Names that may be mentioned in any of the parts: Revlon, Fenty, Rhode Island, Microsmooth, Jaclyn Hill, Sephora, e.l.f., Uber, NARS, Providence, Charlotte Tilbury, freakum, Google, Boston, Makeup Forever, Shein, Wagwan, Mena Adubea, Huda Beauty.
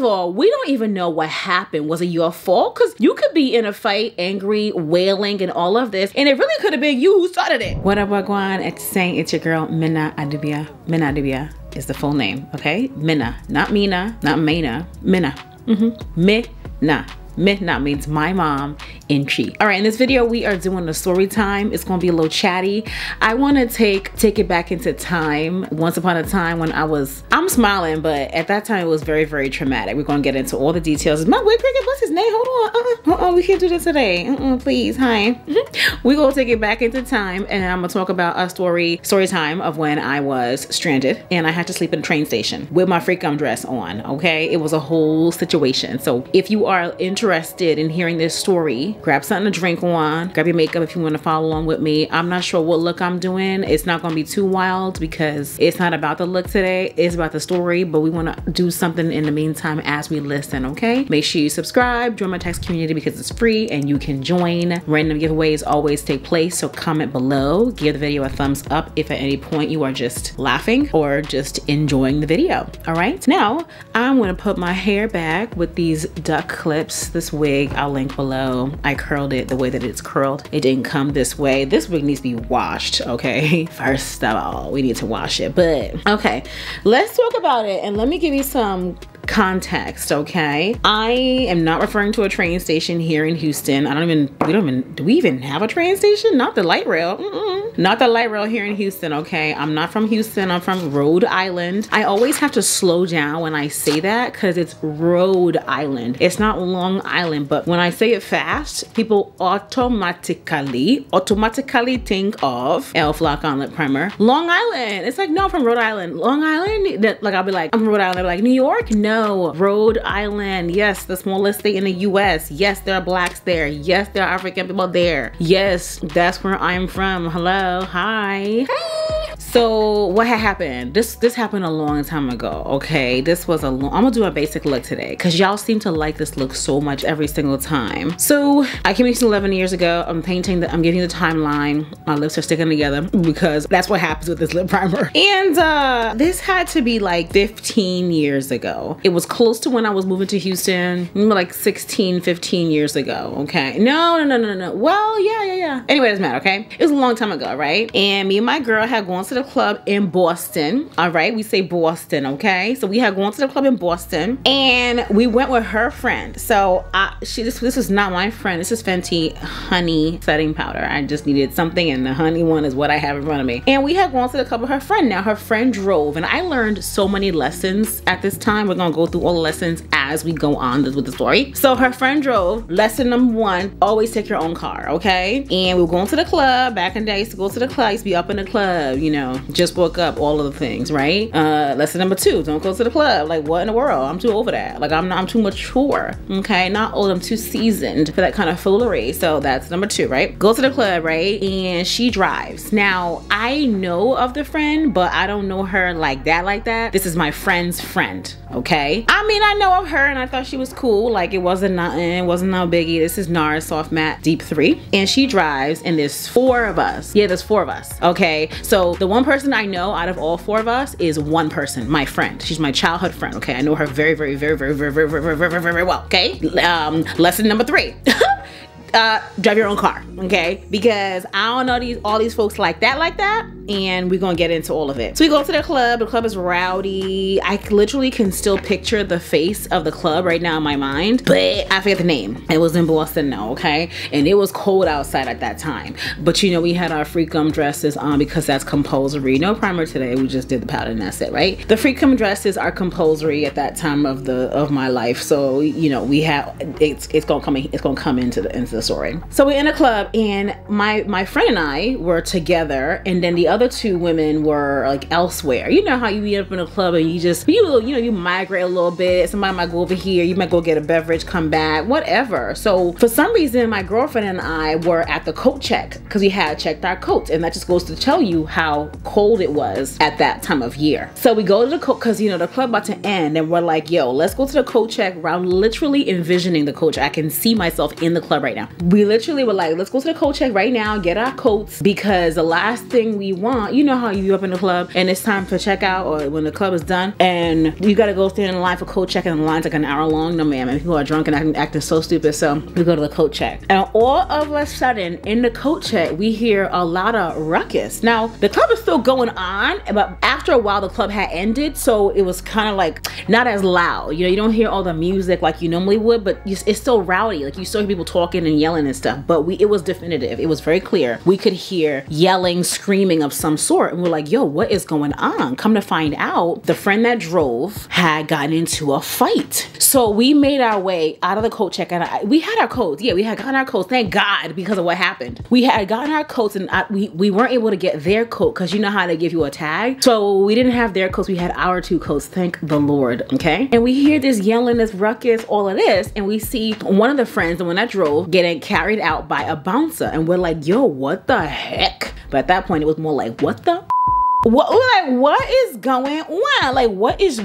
of all, we don't even know what happened. Was it your fault? Because you could be in a fight, angry, wailing, and all of this, and it really could have been you who started it. What up, Wagwan? It's saying it's your girl, Mena Adubea. Mena Adubea is the full name, okay? Mena, not Mina, not Mena, Mena. Mm-hmm. Mena. Midnight means my mom in chi. All right, in this video, we are doing a story time. It's gonna be a little chatty. I wanna take it back into time. Once upon a time when I'm smiling, but at that time it was very, very traumatic. We're gonna get into all the details. My wig cricket, what's his name? Hold on, we can't do this today. Please, hi. We're gonna take it back into time and I'm gonna talk about a story time of when I was stranded and I had to sleep in a train station with my freakum dress on, okay? It was a whole situation. So if you are interested in hearing this story, grab something to drink on, grab your makeup if you want to follow along with me. I'm not sure what look I'm doing. It's not going to be too wild because it's not about the look today. It's about the story, but we want to do something in the meantime as we listen, okay? Make sure you subscribe, join my text community because it's free and you can join. Random giveaways always take place, so comment below. Give the video a thumbs up if at any point you are just laughing or just enjoying the video, all right? Now, I'm going to put my hair back with these duck clips. This wig, I'll link below. I curled it the way that it's curled. It didn't come this way. This wig needs to be washed, okay? First of all, we need to wash it, but okay. Let's talk about it and let me give you some context, okay? I am not referring to a train station here in Houston. Do we even have a train station? Not the light rail. Not the light rail here in Houston, okay? I'm not from Houston, I'm from Rhode Island. I always have to slow down when I say that because it's Rhode Island. It's not Long Island, but when I say it fast, people automatically think of e.l.f. Lock On Lip Primer. Long Island. It's like, no, I'm from Rhode Island. Long Island? Like, I'll be like, I'm from Rhode Island. They'll be like, New York? No. Rhode Island, yes, the smallest state in the US. Yes, there are blacks there. Yes, there are African people there. Yes, that's where I'm from. Hello, hi. Hey. So what had happened? This happened a long time ago, okay? This was a long, I'm gonna do a basic look today because y'all seem to like this look so much every single time. So I came here 11 years ago. I'm giving you the timeline. My lips are sticking together because that's what happens with this lip primer. And this had to be like 15 years ago. It was close to when I was moving to Houston, like 16, 15 years ago, okay? No. Well, yeah. Anyway, it doesn't matter, okay? It was a long time ago, right? And me and my girl had gone to the club in Boston, all right? We say Boston, okay? So we had gone to the club in Boston and we went with her friend. So this is not my friend. This is Fenty Honey Setting Powder. I just needed something and the honey one is what I have in front of me. And we had gone to the club with her friend. Now her friend drove and I learned so many lessons at this time. We're gonna go through all the lessons as we go on with the story. So her friend drove. Lesson number one, always take your own car, okay? And we were going to the club. Back in the day, I used to go to the club. I used to be up in the club, you know, just woke up, all of the things, right? Lesson number two, don't go to the club. Like, what in the world? I'm too over that. Like, I'm too mature, okay? Not old, I'm too seasoned for that kind of foolery. So that's number two, right? Go to the club, right? And she drives. Now, I know of the friend, but I don't know her like that. This is my friend's friend, okay? I mean, I know of her and I thought she was cool. Like, it wasn't nothing, it wasn't no biggie. This is NARS Soft Matte Deep 3. And she drives and there's four of us. Yeah, there's four of us, okay? So the one person I know out of all four of us is one person, my friend. She's my childhood friend, okay? I know her very, very, very, very, very, very, very, very, very, very well, okay? Lesson number three. Drive your own car, okay? Because I don't know all these folks like that, and we're gonna get into all of it. So we go to the club. The club is rowdy. I literally can still picture the face of the club right now in my mind, but I forget the name. It was in Boston now, okay? And it was cold outside at that time. But you know, we had our freakum dresses on because that's compulsory. No primer today. We just did the powder and that's it, right? The freakum dresses are compulsory at that time of my life. So you know, we have it's gonna come into the story. So we're in a club and my friend and I were together, and then the other two women were like elsewhere. You know how you meet up in a club and you just you migrate a little bit. Somebody might go over here, you might go get a beverage, come back, whatever. So for some reason my girlfriend and I were at the coat check because we had checked our coats, and that just goes to tell you how cold it was at that time of year. So we go to the coat because you know the club about to end, and we're like, yo, let's go to the coat check. I'm literally envisioning the coat check. I can see myself in the club right now. We literally were like, let's go to the coat check right now, get our coats, because the last thing we want, you know how you up in the club and it's time for checkout or when the club is done and you gotta go stand in line for coat check and the line's like an hour long. No ma'am, and people are drunk and acting so stupid, so we go to the coat check. And all of a sudden in the coat check, we hear a lot of ruckus. Now the club is still going on, but after a while the club had ended, so it was kind of like not as loud. You know, you don't hear all the music like you normally would, but it's still rowdy. Like you still hear people talking and yelling and stuff, but it was definitive. It was very clear. We could hear yelling, screaming of some sort, and we're like, yo, what is going on? Come to find out, the friend that drove had gotten into a fight. So we made our way out of the coat check, and we had our coats. Yeah, we had gotten our coats, thank God, because of what happened. We had gotten our coats, and we weren't able to get their coat, because you know how they give you a tag? So we didn't have their coats, we had our two coats, thank the Lord, okay? And we hear this yelling, this ruckus, all of this, and we see one of the friends, the one that drove, getting carried out by a bouncer, and we're like, yo, what the heck? But at that point, it was more like, what the? What is going on? Like, what is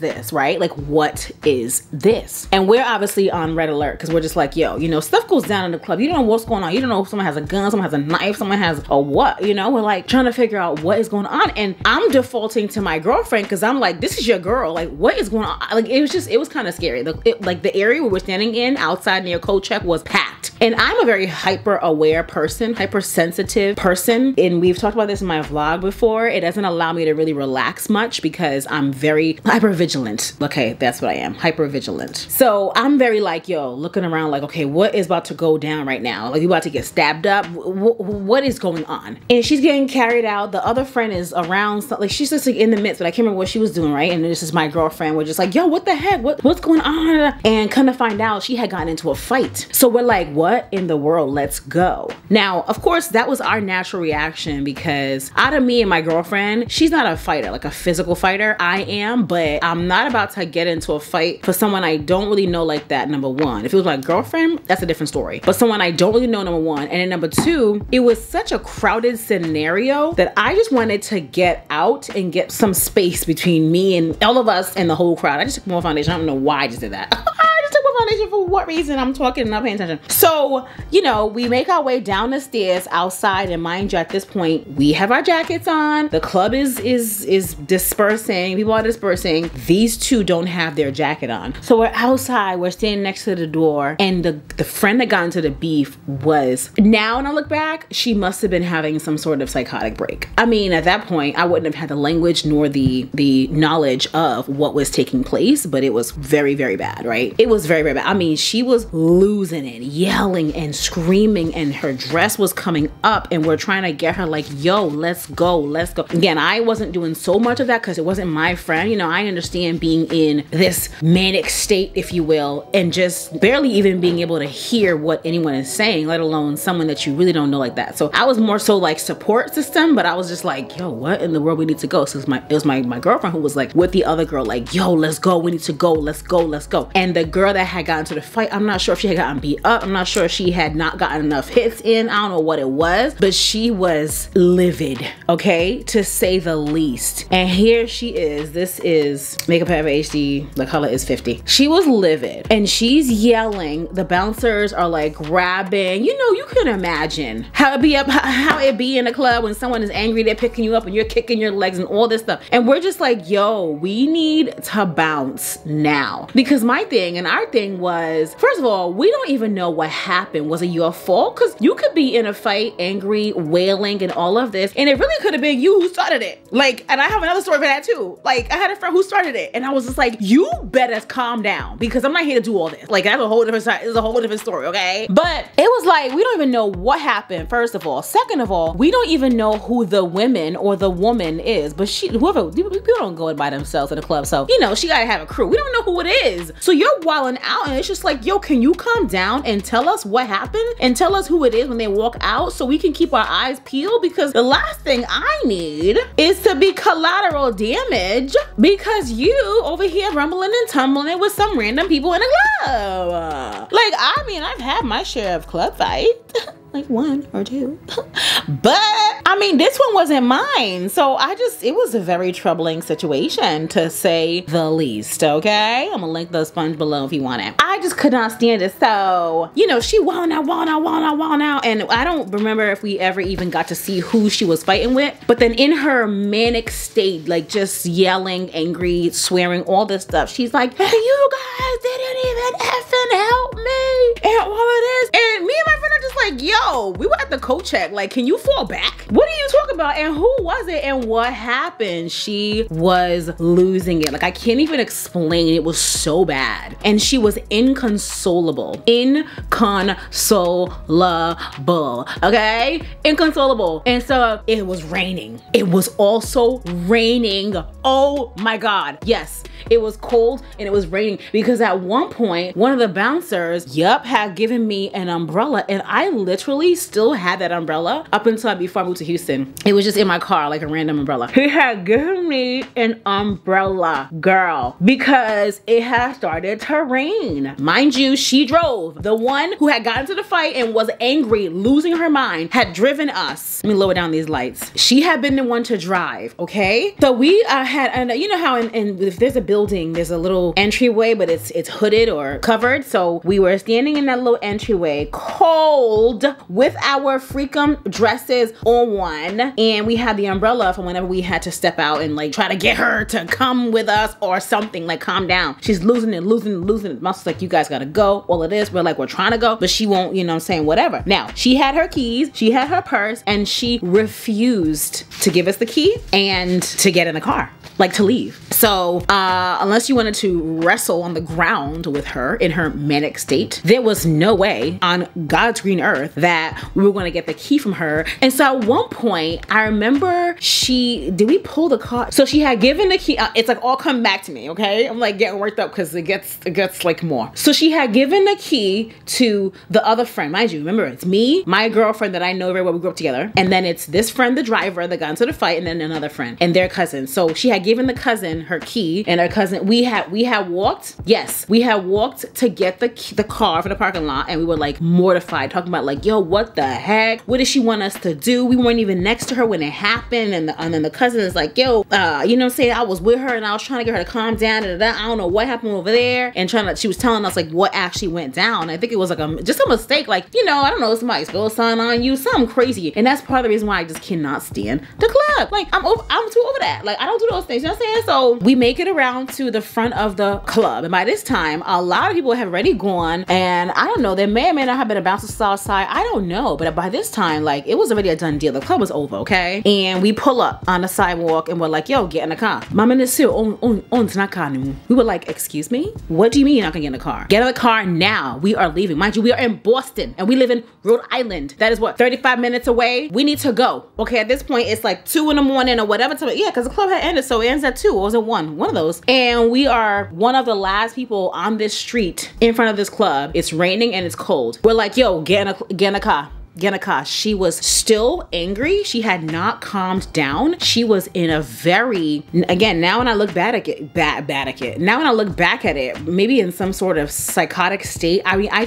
this, right? Like, what is this? And we're obviously on red alert, because we're just like, yo, you know, stuff goes down in the club. You don't know what's going on. You don't know if someone has a gun, someone has a knife, someone has a what, you know? We're like trying to figure out what is going on. And I'm defaulting to my girlfriend, because I'm like, this is your girl. Like, what is going on? Like, it was kind of scary. Like the area we were standing in outside near coat check was packed. And I'm a very hyper aware person, hypersensitive person. And we've talked about this in my vlog before. It doesn't allow me to really relax much because I'm very hyper vigilant. Okay, that's what I am, hyper vigilant. So I'm very like, yo, looking around like, okay, what is about to go down right now? Like, you about to get stabbed up? What is going on? And she's getting carried out. The other friend is around, like she's just like in the midst, but I can't remember what she was doing, right? And this is my girlfriend. We're just like, yo, what the heck? What's going on? And come to find out, she had gotten into a fight. So we're like, what in the world? Let's go. Now, of course, that was our natural reaction because out of me and my girlfriend, she's not a fighter, like a physical fighter. I am, but I'm not about to get into a fight for someone I don't really know like that, number one. If it was my girlfriend, that's a different story. But someone I don't really know, number one. And then number two, it was such a crowded scenario that I just wanted to get out and get some space between me and all of us and the whole crowd. I just took more foundation. I don't know why I just did that. For what reason? I'm talking and not paying attention. So, you know, we make our way down the stairs outside, and mind you, at this point, we have our jackets on. The club is dispersing. People are dispersing. These two don't have their jacket on. So we're outside, we're standing next to the door, and the friend that got into the beef was, now when I look back, she must have been having some sort of psychotic break. I mean, at that point, I wouldn't have had the language nor the knowledge of what was taking place, but it was very, very bad, right? It was very, very bad. I mean, she was losing it, yelling and screaming, and her dress was coming up, and we're trying to get her like, yo, let's go, let's go. Again, I wasn't doing so much of that because it wasn't my friend. You know, I understand being in this manic state, if you will, and just barely even being able to hear what anyone is saying, let alone someone that you really don't know like that. So I was more so like support system, but I was just like, yo, what in the world, we need to go. So it was my girlfriend who was like with the other girl, like, yo, let's go, we need to go, let's go, let's go. And the girl that had got into the fight, I'm not sure if she had gotten beat up, I'm not sure if she had not gotten enough hits in, I don't know what it was, but she was livid, okay, to say the least. And here she is, this is Makeup Forever HD, the color is 50. She was livid and she's yelling, the bouncers are like grabbing, you know, you can imagine how it be in a club when someone is angry, they're picking you up and you're kicking your legs and all this stuff. And we're just like, yo, we need to bounce now. Because my thing and our thing was, first of all, we don't even know what happened. Was it your fault? Because you could be in a fight, angry, wailing, and all of this, and it really could have been you who started it. Like, and I have another story for that too. Like, I had a friend who started it, and I was just like, you better calm down because I'm not here to do all this. Like, that's a whole different side. It's a whole different story, okay? But it was like, we don't even know what happened, first of all. Second of all, we don't even know who the women or the woman is, but she, whoever, people don't go by themselves in a club, so, you know, she gotta have a crew. We don't know who it is. So you're wilding out, and it's just like, yo, can you calm down and tell us what happened and tell us who it is when they walk out so we can keep our eyes peeled? Because the last thing I need is to be collateral damage because you over here rumbling and tumbling with some random people in a club. Like, I mean, I've had my share of club fight. like one or two. But I mean, this one wasn't mine, so it was a very troubling situation, to say the least. Okay, I'm gonna link the sponge below if you want it. I just could not stand it. So, you know, she won out, won out, won out, won out, and I don't remember if we ever even got to see who she was fighting with. But then in her manic state, like just yelling, angry, swearing, all this stuff, she's like, hey, you guys didn't even effing help me and all of this. And me and my friend are just like, yo, we were at the coat check, like, can you fall back? What are you talking about? And who was it and what happened? She was losing it. Like, I can't even explain. It was so bad. And she was inconsolable. Inconsolable. Okay? Inconsolable. And so it was raining. It was also raining. Oh my God. Yes. It was cold and it was raining, because at one point, one of the bouncers, yup, had given me an umbrella, and I literally still had that umbrella up until before I moved to Houston. It was just in my car, like a random umbrella. He had given me an umbrella, girl, because it had started to rain. Mind you, she drove. The one who had gotten to the fight and was angry, losing her mind, had driven us. Let me lower down these lights. She had been the one to drive, okay? So we had, and you know how if there's a building, there's a little entryway, but it's hooded or covered. So we were standing in that little entryway, cold, with our freakum dresses on one, and we had the umbrella for whenever we had to step out and like try to get her to come with us or something, like calm down. She's losing it, losing it, losing it. Muscle's like, you guys gotta go, all of this. We're like, we're trying to go, but she won't, you know what I'm saying, whatever. Now, she had her keys, she had her purse, and she refused to give us the key and to get in the car, like to leave. So unless you wanted to wrestle on the ground with her in her manic state, there was no way on God's green earth that we were gonna get the key from her. And so at one point, I remember we pull the car? So she had given the key, it's like all come back to me, okay? I'm like getting worked up because it gets like more. So she had given the key to the other friend. Mind you, remember, it's me, my girlfriend that I know very well, we grew up together. And then it's this friend, the driver that got into the fight, and then another friend and their cousin. So she had given the cousin her key, and her cousin, we had walked, yes, we had walked to get the car from the parking lot, and we were like mortified, talking about like, yo, what the heck? What did she want us to do? We weren't even next to her when it happened. And then the cousin is like, yo, you know what I'm saying? I was with her and I was trying to get her to calm down. I don't know what happened over there. And she was telling us like what actually went down. I think it was like just a mistake. Like, you know, I don't know, somebody's gonna sign on you, something crazy. And that's part of the reason why I just cannot stand the club. Like, I'm too over that. Like, I don't do those things, you know what I'm saying? So we make it around to the front of the club. And by this time, a lot of people have already gone. And I don't know, there may or may not have been a bouncer south side. I don't know. But by this time, like, it was already a done deal. The club was over, okay? And we pull up on the sidewalk and we're like, yo, get in the car. We were like, excuse me? What do you mean you're not gonna get in the car? Get in the car now. We are leaving. Mind you, we are in Boston and we live in Rhode Island. That is what, 35 minutes away? We need to go. Okay, at this point, it's like 2 in the morning or whatever time. Yeah, because the club had ended, so it ends at 2. It was at 1. One of those. And we are one of the last people on this street in front of this club. It's raining and it's cold. We're like, yo, get in a car. She was still angry. She had not calmed down. She was in a very, again, now when I look back at it, now when I look back at it, maybe in some sort of psychotic state. I mean, I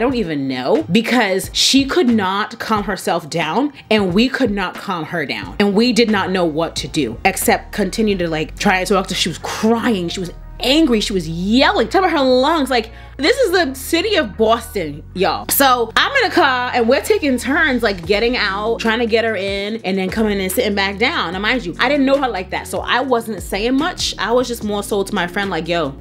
don't even know, because she could not calm herself down and we could not calm her down. And we did not know what to do except continue to like try to talk to her. She was crying. She was angry. She was yelling, top of her lungs. Like, this is the city of Boston, y'all. So I'm in a car and we're taking turns like getting out, trying to get her in, and then coming and sitting back down. Now mind you, I didn't know her like that, so I wasn't saying much. I was just more so to my friend like, yo,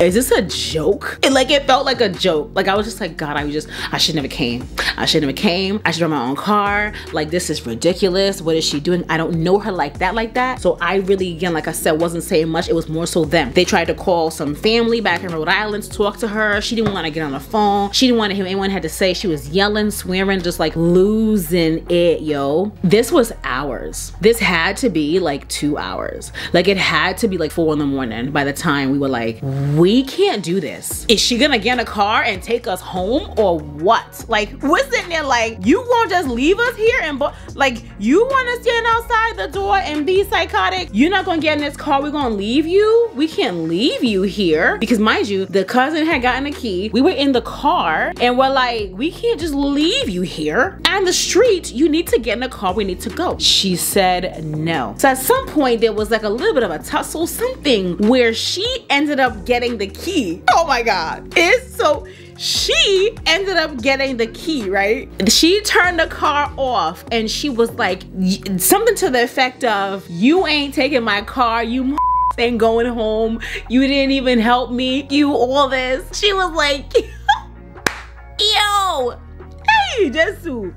is this a joke? It felt like a joke. Like I was just like, God, I should never came. I should never came. I should drive my own car. Like, this is ridiculous. What is she doing? I don't know her like that. So I really, again, like I said, wasn't saying much. It was more so them. They tried to call some family back in Rhode Island to talk to her. She didn't want to get on the phone. She didn't want to hear what anyone had to say. She was yelling, swearing, just like losing it, yo. This was hours. This had to be like 2 hours. Like, it had to be like 4 in the morning by the time we were like, we can't do this. Is she gonna get in a car and take us home or what? Like, we're sitting there like, you won't just leave us here and like, you want to stand outside the door and be psychotic? You're not gonna get in this car. We're gonna leave you? We can't leave leave you here. Because mind you, the cousin had gotten a key. We were in the car and we're like, we can't just leave you here. On the street, you need to get in the car. We need to go. She said no. So at some point, there was like a little bit of a tussle, something where she ended up getting the key. Oh my God. It's so... She ended up getting the key, right? She turned the car off and she was like something to the effect of, you ain't taking my car, you ain't going home, you didn't even help me, you all this. She was like, yo, hey, Jesu,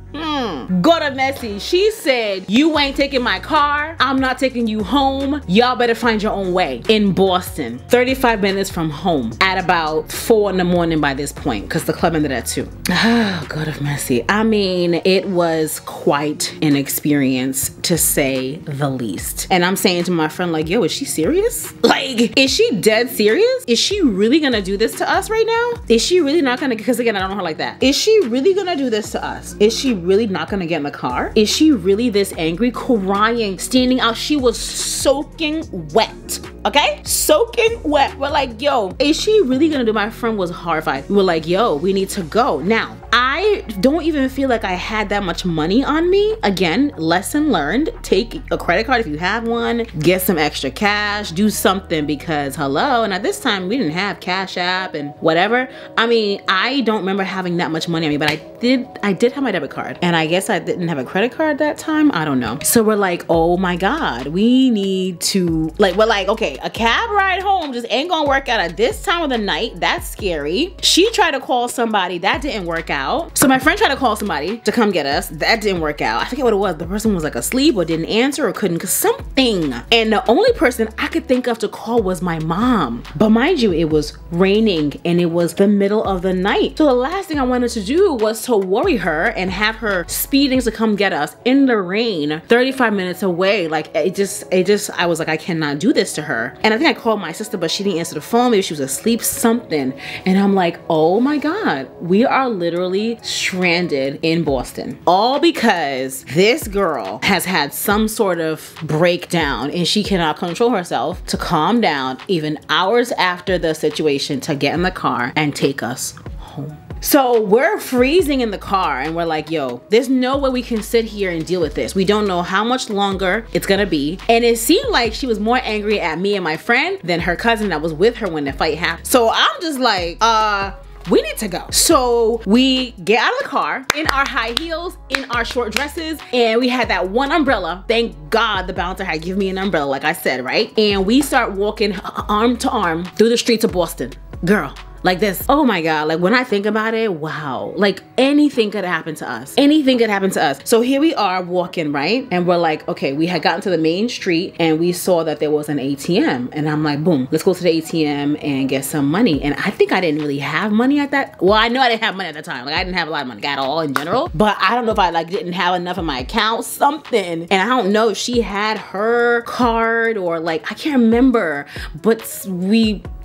go to messy. She said, you ain't taking my car, I'm not taking you home, y'all better find your own way. In Boston, 35 minutes from home, at about 4 in the morning by this point, because the club ended at 2. Oh, God of mercy. I mean, it was quite an experience, to say the least. And I'm saying to my friend, like, yo, is she serious? Like, is she dead serious? Is she really gonna do this to us right now? Is she really not gonna, because again, I don't know her like that. Is she really gonna do this to us? Is she really not gonna get in the car? Is she really this angry, crying, standing out? She was soaking wet, okay? Soaking wet. We're like, yo, is she really gonna do? My friend was horrified. We were like, yo, we need to go. Now, I don't even feel like I had that much money on me. Again, lesson learned. Take a credit card if you have one, get some extra cash, do something, because hello. And at this time, we didn't have Cash App and whatever. I mean, I don't remember having that much money on me, but I did have my debit card, and I guess I didn't have a credit card that time, I don't know. So we're like, oh my God, we need to, like, we're like, okay, a cab ride home just ain't gonna work out at this time of the night. That's scary. She tried to call somebody, that didn't work out. So my friend tried to call somebody to come get us, that didn't work out. I forget what it was. The person was like asleep or didn't answer or couldn't something. And the only person I could think of to call was my mom. But mind you, it was raining and it was the middle of the night. So the last thing I wanted to do was to worry her and have her speeding to come get us in the rain 35 minutes away. Like, it just I was like, I cannot do this to her. And I think I called my sister, but she didn't answer the phone. Maybe she was asleep, something. And I'm like, oh my God, we are literally stranded in Boston, all because this girl has had some sort of breakdown and she cannot control herself to calm down, even hours after the situation, to get in the car and take us home. So we're freezing in the car and we're like, yo, there's no way we can sit here and deal with this. We don't know how much longer it's gonna be. And it seemed like she was more angry at me and my friend than her cousin that was with her when the fight happened. So I'm just like, we need to go. So we get out of the car in our high heels, in our short dresses, and we had that one umbrella. Thank God the bouncer had given me an umbrella, like I said, right? And we start walking arm to arm through the streets of Boston. Girl. Like this, oh my God, like when I think about it, wow. Like anything could happen to us. Anything could happen to us. So here we are walking, right? And we're like, okay, we had gotten to the main street and we saw that there was an ATM. And I'm like, boom, let's go to the ATM and get some money. And I think I didn't really have money at that. Well, I know I didn't have money at the time. Like I didn't have a lot of money at all in general, but I don't know if I like didn't have enough in my account, something. And I don't know if she had her card or like, I can't remember, but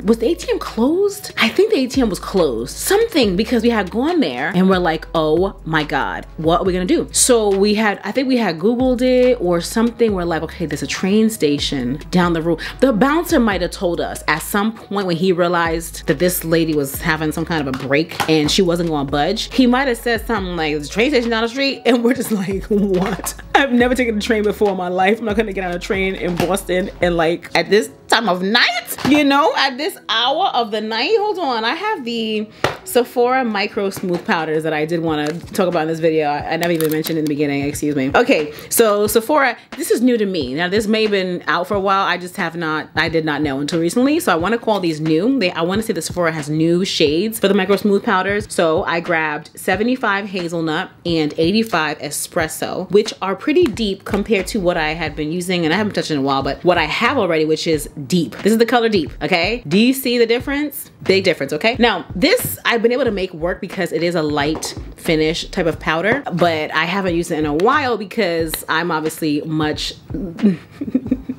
was the ATM closed? I think the ATM was closed, something, because we had gone there and we're like, oh my God, what are we gonna do? So we had, I think we had Googled it or something. We're like, okay, there's a train station down the road. The bouncer might've told us at some point when he realized that this lady was having some kind of a break and she wasn't gonna budge. He might've said something like, there's a train station down the street. And we're just like, what? I've never taken a train before in my life. I'm not gonna get on a train in Boston and like at this time of night, you know, at this hour of the night. Hold on, I have the Sephora micro smooth powders that I did want to talk about in this video. I never even mentioned in the beginning, excuse me. Okay, so Sephora, this is new to me. Now this may have been out for a while, I just have not, I did not know until recently. So I want to call these new. I want to say that Sephora has new shades for the micro smooth powders. So I grabbed 75 hazelnut and 85 espresso, which are pretty deep compared to what I had been using, and I haven't touched in a while, but what I have already, which is deep. This is the color deep, okay? Do you see the difference? Big difference, okay? Now this, I've been able to make work because it is a light finish type of powder, but I haven't used it in a while because I'm obviously much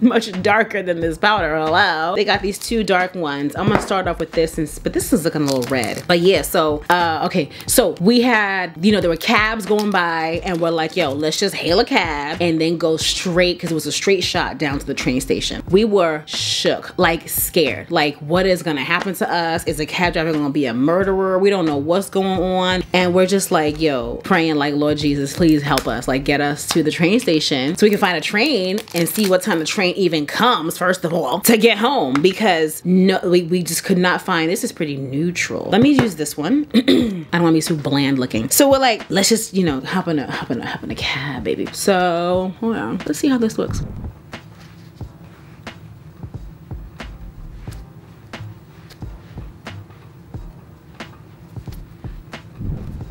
much darker than this powder. Hello. They got these two dark ones. I'm gonna start off with this, but this is looking a little red. But yeah, so okay, so we had, you know, there were cabs going by and we're like, yo, let's just hail a cab and then go straight, because it was a straight shot down to the train station. We were shook, like scared, like what is gonna happen to us? Is a cab driver gonna be a murderer? We don't know what's going on. And we're just like, yo, praying like, Lord Jesus, please help us, like get us to the train station so we can find a train and see what time the train even comes, first of all, to get home, because no, we just could not find. This is pretty neutral. Let me use this one. I don't want to be too bland looking. So we're like, let's just, you know, hop in a cab, baby. So hold on, let's see how this looks.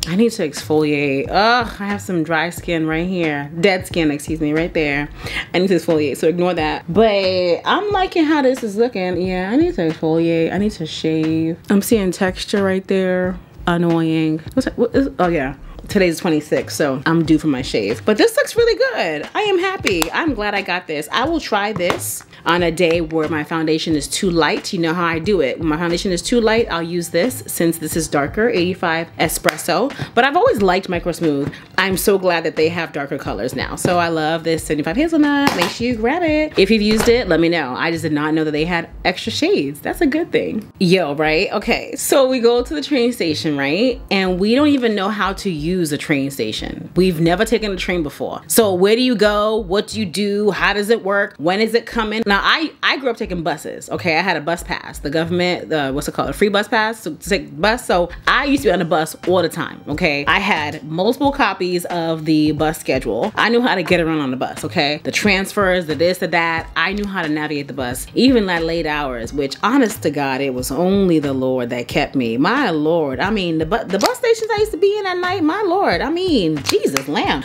I need to exfoliate. Ugh, I have some dry skin right here. Dead skin, excuse me, right there. I need to exfoliate, so ignore that. But I'm liking how this is looking. Yeah, I need to exfoliate. I need to shave. I'm seeing texture right there. Annoying. Oh yeah. Today's 26, so I'm due for my shave. But this looks really good. I am happy. I'm glad I got this. I will try this on a day where my foundation is too light. You know how I do it. When my foundation is too light, I'll use this, since this is darker, 85 Espresso. But I've always liked Micro Smooth. I'm so glad that they have darker colors now. So I love this 75 Hazelnut. Make sure you grab it. If you've used it, let me know. I just did not know that they had extra shades. That's a good thing. Yo, right? Okay, so we go to the train station, right? And we don't even know how to use a train station. We've never taken a train before. So where do you go? What do you do? How does it work? When is it coming? Now I grew up taking buses. Okay, I had a bus pass. The government, what's it called? A free bus pass to take bus. So I used to be on the bus all the time. Okay, I had multiple copies of the bus schedule. I knew how to get around on the bus. Okay, the transfers, the this, the that. I knew how to navigate the bus, even at late hours. Which, honest to God, it was only the Lord that kept me. My Lord, I mean the bus stations I used to be in at night. My Lord, I mean, Jesus, lamb.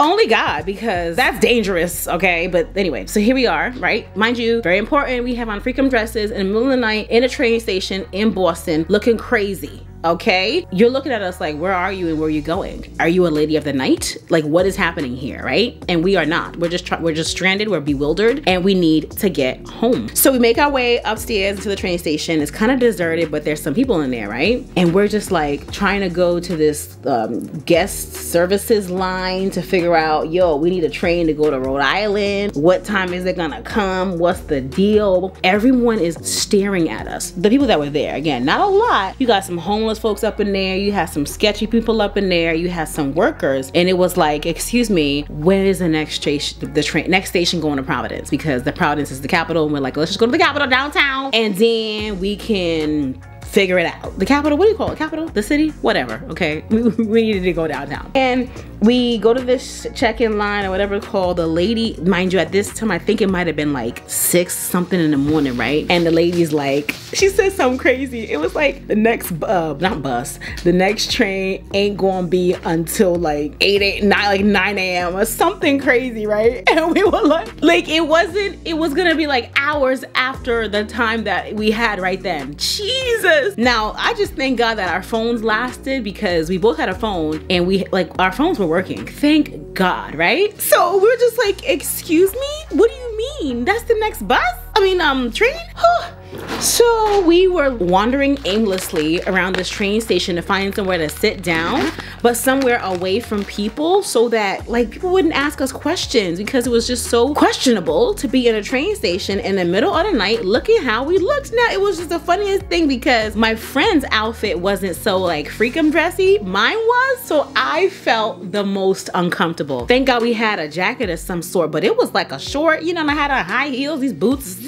Only God, because that's dangerous, okay? But anyway, so here we are, right? Mind you, very important, we have on freakum dresses in the middle of the night in a train station in Boston, looking crazy. Okay, you're looking at us like, where are you and where are you going? Are you a lady of the night? Like, what is happening here, right? And we are not. We're just stranded, we're bewildered, and we need to get home. So we make our way upstairs to the train station. It's kind of deserted, but there's some people in there, right? And we're just like trying to go to this guest services line to figure out, yo, we need a train to go to Rhode Island. What time is it gonna come? What's the deal? Everyone is staring at us. The people that were there, again, not a lot. You got some homeless folks up in there, you had some sketchy people up in there, you had some workers, and it was like, excuse me, where is the next station, next station going to Providence? Because the Providence is the capital, and we're like, let's just go to the capital downtown and then we can figure it out. The capital, what do you call it? Capital? The city? Whatever, okay? We needed to go downtown. And we go to this check-in line or whatever it's called. The lady, mind you, at this time, I think it might've been like 6 something in the morning, right? And the lady's like, she said something crazy. It was like, the next, the next train ain't gonna be until like 9 a.m. or something crazy, right? And we were like it was gonna be like hours after the time that we had right then. Jesus. Now, I just thank God that our phones lasted, because we both had a phone and we, like, our phones were working. Thank God, right? So we're just like, excuse me? What do you mean? That's the next bus? I mean, train? So we were wandering aimlessly around this train station to find somewhere to sit down, but somewhere away from people so that like people wouldn't ask us questions, because it was just so questionable to be in a train station in the middle of the night looking how we looked. Now, it was just the funniest thing, because my friend's outfit wasn't so like freakum dressy, mine was, so I felt the most uncomfortable. Thank God we had a jacket of some sort, but it was like a short, you know, and I had a high heels, these boots,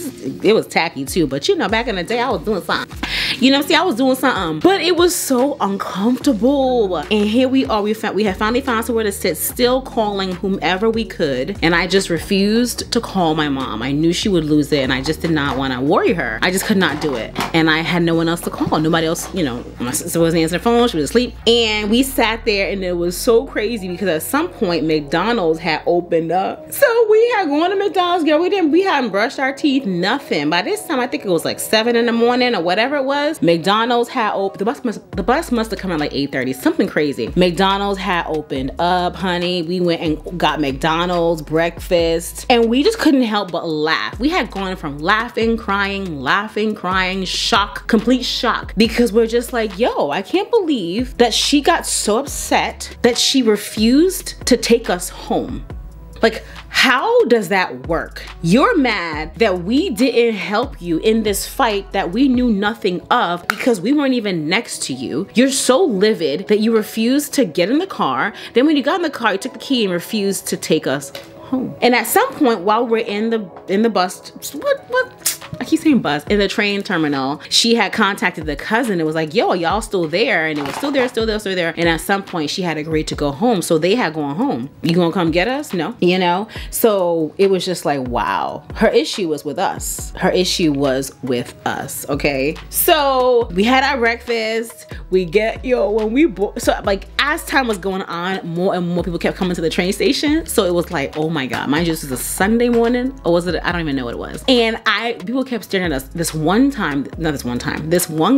it was tacky too, but you know, back in the day I was doing something, you know, see, I was doing something, but it was so uncomfortable. And here we are, we have finally found somewhere to sit, still calling whomever we could, and I just refused to call my mom. I knew she would lose it, and I just did not want to worry her. I just could not do it, and I had no one else to call, nobody else, you know. My sister wasn't answering the phone, she was asleep, and we sat there, and it was so crazy because at some point McDonald's had opened up, so we had gone to McDonald's, girl, we hadn't brushed our teeth, nothing. By this time I think it was like 7 in the morning or whatever it was. was McDonald's had opened. The bus must have come at like 8:30, something crazy. McDonald's had opened up, honey. We went and got McDonald's breakfast, and we just couldn't help but laugh. We had gone from laughing, crying, shock, complete shock, because we're just like, yo, I can't believe that she got so upset that she refused to take us home. Like, how does that work? You're mad that we didn't help you in this fight that we knew nothing of because we weren't even next to you. You're so livid that you refused to get in the car. Then when you got in the car, you took the key and refused to take us home. And at some point while we're in the bus, I keep saying bus, in the train terminal, she had contacted the cousin. It was like, yo, y'all still there? And it was still there. And at some point she had agreed to go home. So they had gone home. You gonna come get us? No, you know? So it was just like, wow. Her issue was with us. Okay? So we had our breakfast. We get, yo, when we, so like as time was going on, more and more people kept coming to the train station. So it was like, oh my God, mine just was a Sunday morning, or was it, I don't even know what it was. And people kept staring at us. This one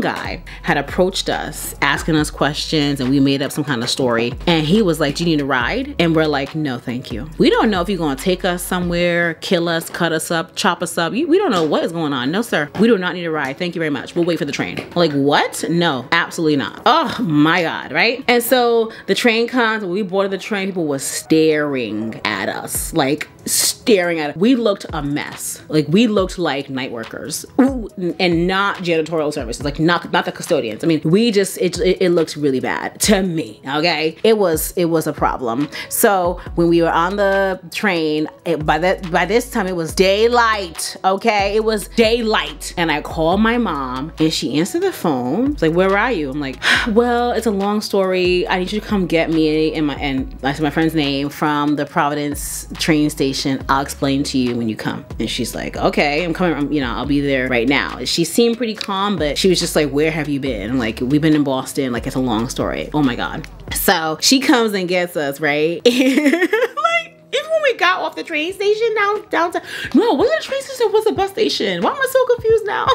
guy had approached us asking us questions, and we made up some kind of story, and he was like, do you need a ride? And we're like, no thank you. We don't know if you're gonna take us somewhere, kill us, cut us up, chop us up. We don't know what is going on. No sir, we do not need a ride, thank you very much, we'll wait for the train. Like, what? No, absolutely not. Oh my God, right? And so the train comes, when we boarded the train, people were staring at us, like staring at us. We looked a mess. Like, we looked like night workers. Ooh, and not janitorial services, like not the custodians. I mean, we just, it looked really bad to me, okay? It was a problem. So when we were on the train, by this time it was daylight, okay? It was daylight. And I called my mom and she answered the phone. It's like, where are you? I'm like, well, it's a long story. I need you to come get me and I said my friend's name from the Providence train station. I'll explain to you when you come. And she's like, okay, I'm coming, you know, I'll be there right now. She seemed pretty calm, but she was just like, where have you been? I'm like, we've been in Boston, like it's a long story. Oh my God. So she comes and gets us, right? Even when we got off the train station downtown, no, was it a train station or was it a bus station? Why am I so confused now?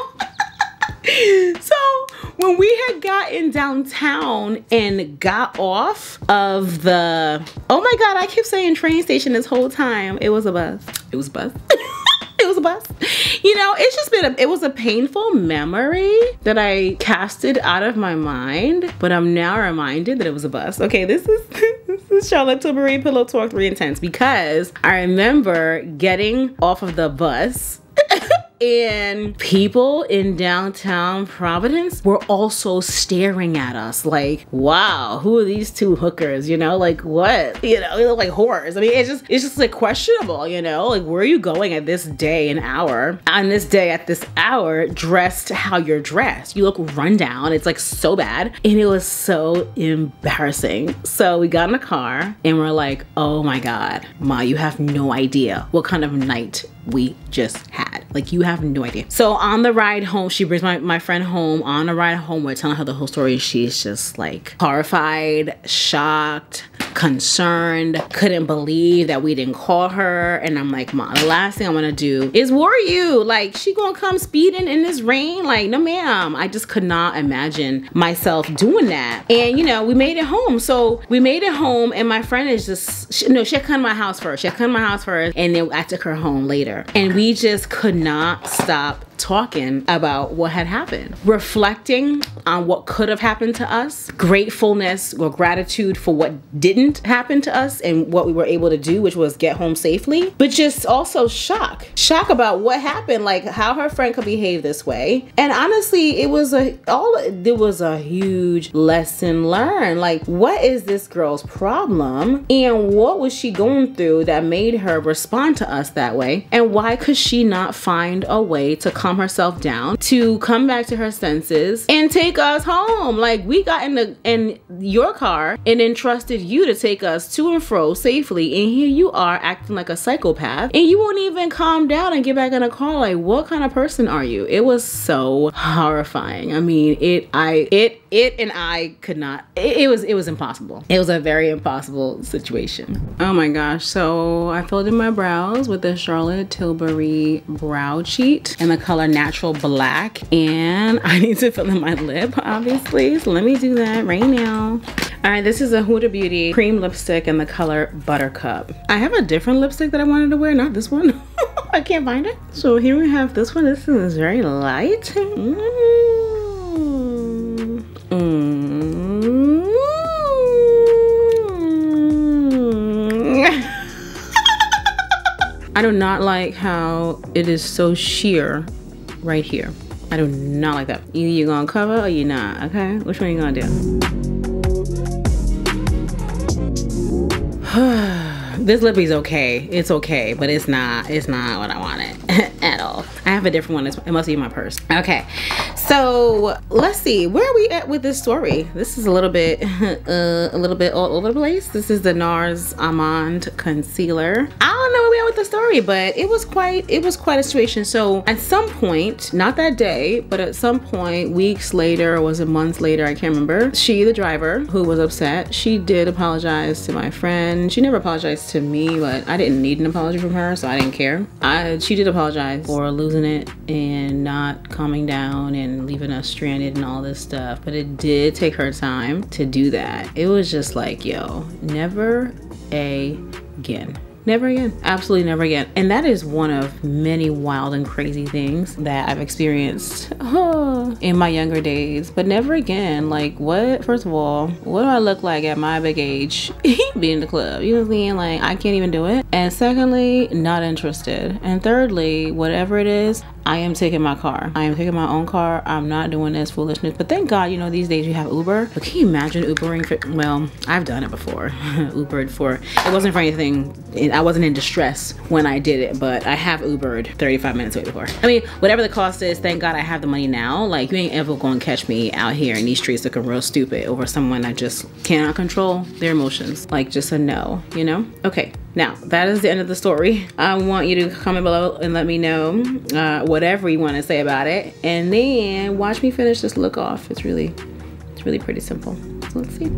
So when we had gotten downtown and got off of the, oh my God, I keep saying train station this whole time. It was a bus. It was a bus. It was a bus. You know, it's just been it was a painful memory that I casted out of my mind, but I'm now reminded that it was a bus. Okay, this is Charlotte Tilbury Pillow Talk 3 Intense, because I remember getting off of the bus. And people in downtown Providence were also staring at us like, wow, who are these two hookers? You know, like what? You know, they look like whores. I mean, it's just like questionable, you know, like where are you going at this day and hour? On this day at this hour, dressed how you're dressed. You look run down. It's like so bad. And it was so embarrassing. So we got in the car and we're like, oh my God, Ma, you have no idea what kind of night we just had. Like, you have no idea. So on the ride home, she brings my friend home. On the ride home, we're telling her the whole story. She's just like horrified, shocked, concerned, couldn't believe that we didn't call her. And I'm like, Ma, the last thing I want to do is worry you. Like, she gonna come speeding in this rain? Like, no ma'am. I just could not imagine myself doing that. And you know, we made it home. So we made it home, and my friend is just, she had come to my house first. And then I took her home later. And we just could not stop talking about what had happened, reflecting on what could have happened to us, gratefulness or gratitude for what didn't happen to us and what we were able to do, which was get home safely, but just also shock about what happened, like how her friend could behave this way. And honestly, there was a huge lesson learned. Like, what is this girl's problem and what was she going through that made her respond to us that way? And why could she not find a way to come herself down, to come back to her senses and take us home? Like, we got in your car and entrusted you to take us to and fro safely, and here you are acting like a psychopath and you won't even calm down and get back in a car. Like, what kind of person are you? It was so horrifying. I mean, it It and I could not. It was impossible. It was a very impossible situation. Oh my gosh. So I filled in my brows with the Charlotte Tilbury brow cheat in the color Natural Black. And I need to fill in my lip, obviously. So let me do that right now. All right, this is a Huda Beauty cream lipstick in the color Buttercup. I have a different lipstick that I wanted to wear, not this one. I can't find it. So here we have this one. This is very light. I do not like how it is so sheer right here. I do not like that. Either you're gonna cover or you're not, okay? Which one are you gonna do? This lip is okay. It's okay, but it's not what I wanted at all. I have a different one. It must be in my purse. Okay, so let's see. Where are we at with this story? This is a little bit all over the place. This is the NARS Almond Concealer. I don't know where we are with the story, but it was quite a situation. So at some point, not that day, but at some point, weeks later, or was it months later? I can't remember. She, the driver, who was upset, she did apologize to my friend. She never apologized to me, but I didn't need an apology from her, so I didn't care. She did apologize for losing it and not calming down and leaving us stranded and all this stuff, but it did take her time to do that. It was just like, yo, never again. Never again. Absolutely never again. And that is one of many wild and crazy things that I've experienced in my younger days, but never again. Like, what? First of all, what do I look like at my big age being in the club? You know what I'm saying? Like, I can't even do it. And secondly, not interested. And thirdly, whatever it is, I am taking my car. I am taking my own car. I'm not doing this foolishness. But thank God, you know, these days you have Uber. But can you imagine Ubering for, well, I've done it before. Ubered for, it wasn't for anything. I wasn't in distress when I did it, but I have Ubered 35 minutes away before. I mean, whatever the cost is, thank God I have the money now. Like, you ain't ever gonna catch me out here in these streets looking real stupid over someone I just cannot control their emotions. Like, just a no, you know? Okay. Now, that is the end of the story. I want you to comment below and let me know whatever you want to say about it. And then watch me finish this look off. It's really pretty simple. So let's see.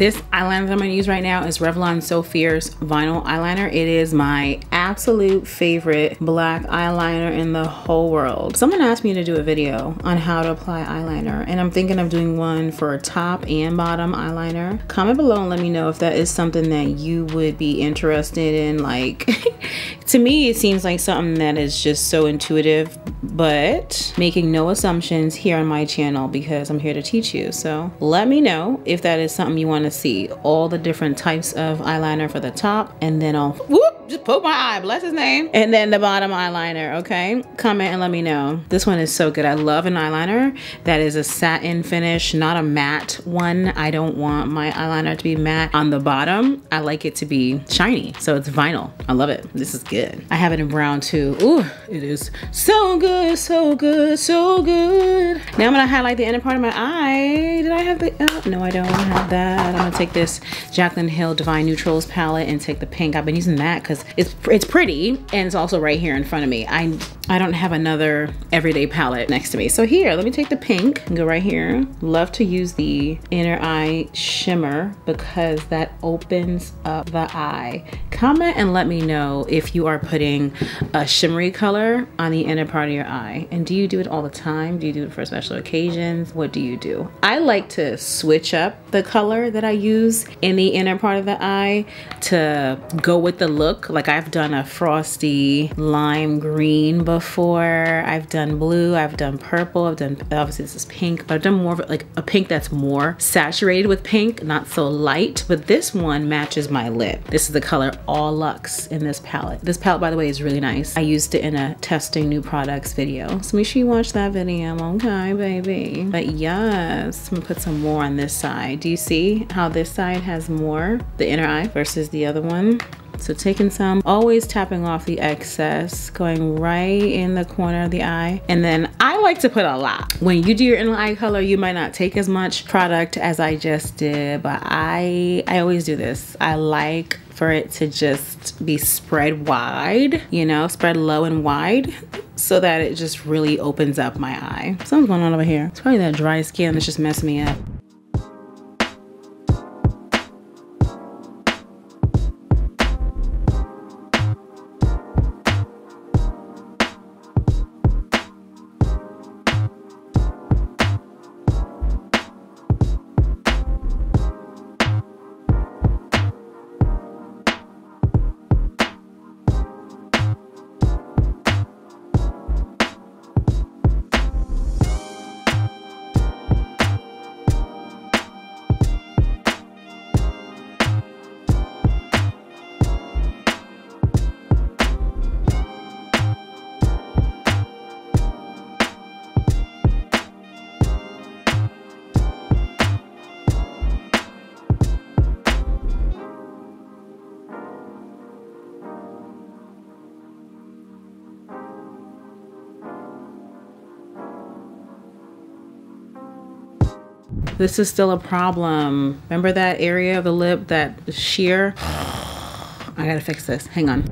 This eyeliner I'm gonna use right now is Revlon So Fierce Vinyl Eyeliner. It is my absolute favorite black eyeliner in the whole world. Someone asked me to do a video on how to apply eyeliner, and I'm thinking of doing one for top and bottom eyeliner. Comment below and let me know if that is something that you would be interested in. Like, to me, it seems like something that is just so intuitive, but making no assumptions here on my channel because I'm here to teach you. So let me know if that is something you want to see. All the different types of eyeliner for the top, and then I'll whoop, just poke my eye, bless his name, and then the bottom eyeliner. Okay, comment and let me know. This one is so good. I love an eyeliner that is a satin finish, not a matte one. I don't want my eyeliner to be matte on the bottom. I like it to be shiny, so it's vinyl. I love it. This is good. I have it in brown too. Ooh, it is so good, so good, so good. Now I'm gonna highlight the inner part of my eye. Did I have the, oh, no, I don't have that. I'm gonna take this Jaclyn Hill Divine Neutrals palette and take the pink. I've been using that because it's pretty, and it's also right here in front of me. I don't have another everyday palette next to me. So here, let me take the pink and go right here. Love to use the inner eye shimmer because that opens up the eye. Comment and let me know if you are putting a shimmery color on the inner part of your eye. And do you do it all the time? Do you do it for special occasions? What do you do? I like to switch up the color that I use in the inner part of the eye to go with the look. Like, I've done a frosty lime green before. before. I've done blue, I've done purple, I've done, obviously this is pink, but I've done more of like a pink that's more saturated with pink, not so light, but this one matches my lip. This is the color All Luxe in this palette. This palette, by the way, is really nice. I used it in a testing new products video, so make sure you watch that video, okay, baby? But yes, I'm gonna put some more on this side. Do you see how this side has more, the inner eye versus the other one? So taking some, always tapping off the excess, going right in the corner of the eye. And then I like to put a lot. When you do your inner eye color, you might not take as much product as I just did, but I always do this. I like for it to just be spread wide, you know, spread low and wide, so that it just really opens up my eye. Something's going on over here. It's probably that dry skin that's just messing me up. This is still a problem. Remember that area of the lip that is sheer? I gotta fix this, hang on.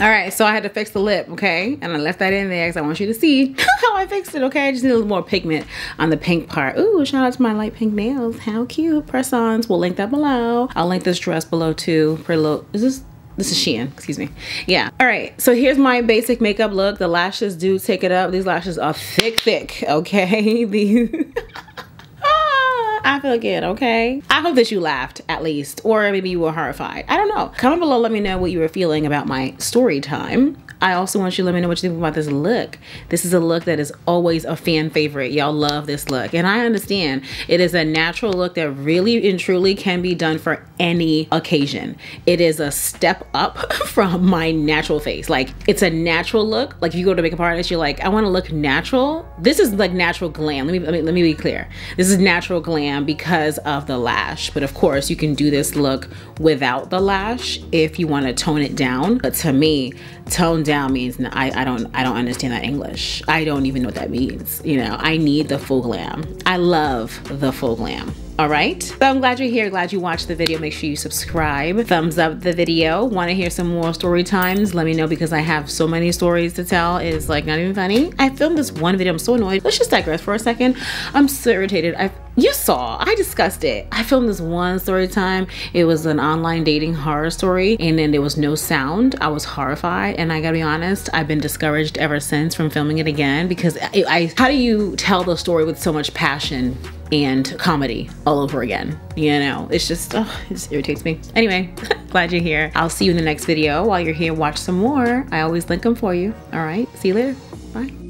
All right, so I had to fix the lip, okay? And I left that in there because I want you to see how I fixed it, okay? I just need a little more pigment on the pink part. Ooh, shout out to my light pink nails. How cute. Press-ons. We'll link that below. I'll link this dress below too. Pretty low. Is this... This is Shein, excuse me. Yeah. All right, so here's my basic makeup look. The lashes do take it up. These lashes are thick, thick, okay? These... I feel good, okay? I hope that you laughed at least, or maybe you were horrified. I don't know. Comment below, let me know what you were feeling about my story time. I also want you to let me know what you think about this look. This is a look that is always a fan favorite. Y'all love this look. And I understand it is a natural look that really and truly can be done for any occasion. It is a step up from my natural face. Like, it's a natural look. Like, if you go to a makeup artist, you're like, I want to look natural. This is like natural glam. Let me be clear. This is natural glam because of the lash. But of course, you can do this look without the lash if you want to tone it down. But to me, tone down means I don't understand that English. I don't even know what that means. You know, I need the full glam. I love the full glam. All right, so I'm glad you're here, glad you watched the video. Make sure you subscribe, thumbs up the video. Want to hear some more story times? Let me know, because I have so many stories to tell. It's like not even funny. I filmed this one video, I'm so annoyed. Let's just digress for a second. I'm so irritated. You saw, I discussed it. I filmed this one story time. It was an online dating horror story, and then there was no sound. I was horrified, and I gotta be honest, I've been discouraged ever since from filming it again, because how do you tell the story with so much passion and comedy all over again? You know, it's just, oh, it just irritates me. Anyway, glad you're here. I'll see you in the next video. While you're here, watch some more. I always link them for you. All right, see you later. Bye.